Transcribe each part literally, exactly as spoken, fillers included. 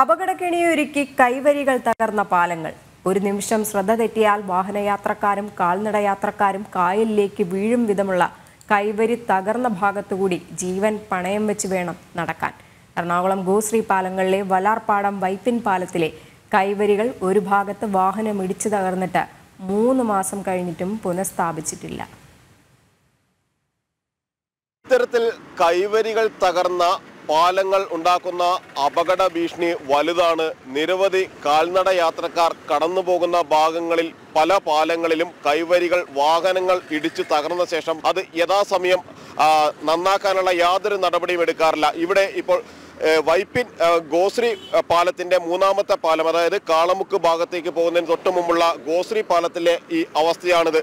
അപകടക്കെണിയൊരുക്കി കൈവരികൾ തകർന്ന പാലങ്ങൾ ഒരു നിമിഷം ശ്രദ്ധ തെറ്റിയാൽ വാഹനയാത്രക്കാരും കാൽനടയാത്രക്കാരും കായലിലേക്ക് വീഴും വിധമുള്ള കൈവരി തകർന്ന ഭാഗത്തുകൂടി ജീവൻ പണയം വെച്ച് വേണം നടക്കാൻ. എറണാകുളം ഗോശ്രീ പാലങ്ങളിലെ വലാർപാടം വൈപ്പിൻ പാലത്തിലെ കൈവരികൾ ഒരു ഭാഗത്ത് വാഹനം ഇടിച്ചു തകർന്നിട്ട് മൂന്ന് മാസം കഴിഞ്ഞിട്ടും പുനഃസ്ഥാപിച്ചിട്ടില്ല. ഇത്തരത്തിൽ കൈവരികൾ തകർന്ന പാലങ്ങൾ ഉണ്ടാക്കുന്ന അപകട ഭീഷണി വലുതാണ്. നിരവധി കാൽനട യാത്രക്കാർ കടന്നു പോകുന്ന ഭാഗങ്ങളിൽ പല പാലങ്ങളിലും കൈവരികൾ വാഹനങ്ങൾ ഇടിച്ചു തകർന്ന ശേഷം അത് യഥാസമയം നന്നാക്കാനുള്ള യാതൊരു നടപടിയും എടുക്കാറില്ല. ഇവിടെ ഇപ്പോൾ വൈപ്പിൻ ഗോശ്രീ പാലത്തിന്റെ മൂന്നാമത്തെ പാലം, അതായത് കാളമുക്ക് ഭാഗത്തേക്ക് പോകുന്നതിന് തൊട്ട് മുമ്പുള്ള ഗോശ്രീ പാലത്തിലെ ഈ അവസ്ഥയാണിത്.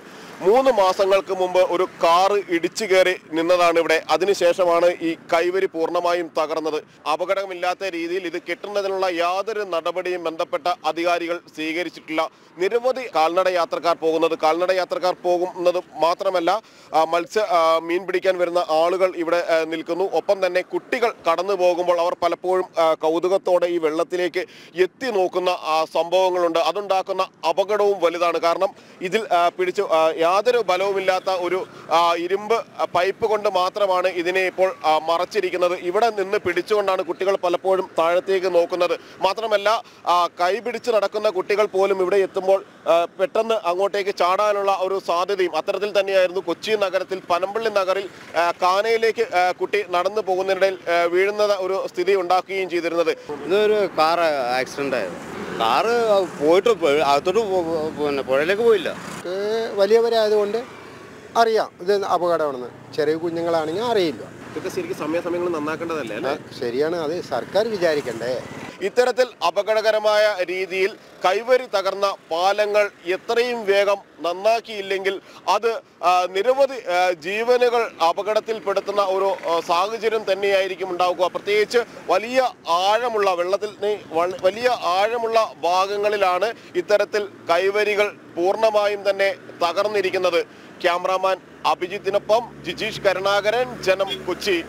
മൂന്ന് മാസങ്ങൾക്ക് മുമ്പ് ഒരു കാറ് ഇടിച്ചു കയറി നിന്നതാണ് ഇവിടെ. അതിനുശേഷമാണ് ഈ കൈവരി പൂർണ്ണമായും തകർന്നത്. അപകടമില്ലാത്ത രീതിയിൽ ഇത് കെട്ടുന്നതിനുള്ള യാതൊരു നടപടിയും ബന്ധപ്പെട്ട അധികാരികൾ സ്വീകരിച്ചിട്ടില്ല. നിരവധി കാൽനട യാത്രക്കാർ പോകുന്നത് കാൽനട യാത്രക്കാർ പോകുന്നത് മാത്രമല്ല, മത്സ്യ മീൻ പിടിക്കാൻ വരുന്ന ആളുകൾ ഇവിടെ നിൽക്കുന്നു. ഒപ്പം തന്നെ കുട്ടികൾ കടന്നു പോകുമ്പോൾ അവർ പലപ്പോഴും കൗതുകത്തോടെ ഈ വെള്ളത്തിലേക്ക് എത്തി നോക്കുന്ന സംഭവങ്ങളുണ്ട്. അതുണ്ടാക്കുന്ന അപകടവും വലുതാണ്. കാരണം ഇതിൽ പിടിച്ചു യാതൊരു ബലവുമില്ലാത്ത ഒരു ഇരുമ്പ് പൈപ്പ് കൊണ്ട് മാത്രമാണ് ഇതിനെ ഇപ്പോൾ മറച്ചിരിക്കുന്നത്. ഇവിടെ നിന്ന് പിടിച്ചുകൊണ്ടാണ് കുട്ടികൾ പലപ്പോഴും താഴത്തേക്ക് നോക്കുന്നത്. മാത്രമല്ല, കൈപിടിച്ച് നടക്കുന്ന കുട്ടികൾ പോലും ഇവിടെ എത്തുമ്പോൾ പെട്ടെന്ന് അങ്ങോട്ടേക്ക് ചാടാനുള്ള ഒരു സാധ്യതയും. അത്തരത്തിൽ തന്നെയായിരുന്നു കൊച്ചി നഗരത്തിൽ പനമ്പള്ളി നഗറിൽ കാനയിലേക്ക് കുട്ടി നടന്നു പോകുന്നതിനിടയിൽ വീഴുന്ന ഒരു സ്ഥിതി ഉണ്ടാക്കുകയും ചെയ്തിരുന്നത്. ഇതൊരു കാർ ആക്സിഡൻ്റ് ആയിരുന്നു. കാറ് പോയിട്ട് അകത്തോട്ട് പിന്നെ പുഴയിലേക്ക് പോയില്ല. വലിയവരായതുകൊണ്ട് അറിയാം ഇത് അപകടമാണെന്ന്. ചെറിയ കുഞ്ഞുങ്ങളാണെങ്കിൽ അറിയില്ല. ഇതൊക്കെ ശരിക്കും സമയാസമയങ്ങൾ നന്നാക്കേണ്ടതല്ലേ? ശരിയാണ്, അത് സർക്കാർ വിചാരിക്കണ്ടേ? ഇത്തരത്തിൽ അപകടകരമായ രീതിയിൽ കൈവരി തകർന്ന പാലങ്ങൾ എത്രയും വേഗം നന്നാക്കിയില്ലെങ്കിൽ അത് നിരവധി ജീവനുകൾ അപകടത്തിൽപ്പെടുത്തുന്ന ഒരു സാഹചര്യം തന്നെയായിരിക്കും ഉണ്ടാവുക. പ്രത്യേകിച്ച് വലിയ ആഴമുള്ള വെള്ളത്തിൽ വലിയ ആഴമുള്ള ഭാഗങ്ങളിലാണ് ഇത്തരത്തിൽ കൈവരികൾ പൂർണ്ണമായും തന്നെ തകർന്നിരിക്കുന്നത്. ക്യാമറാമാൻ അഭിജിത്തിനൊപ്പം ജിജീഷ് കരുണാകരൻ, ജനം, കൊച്ചി.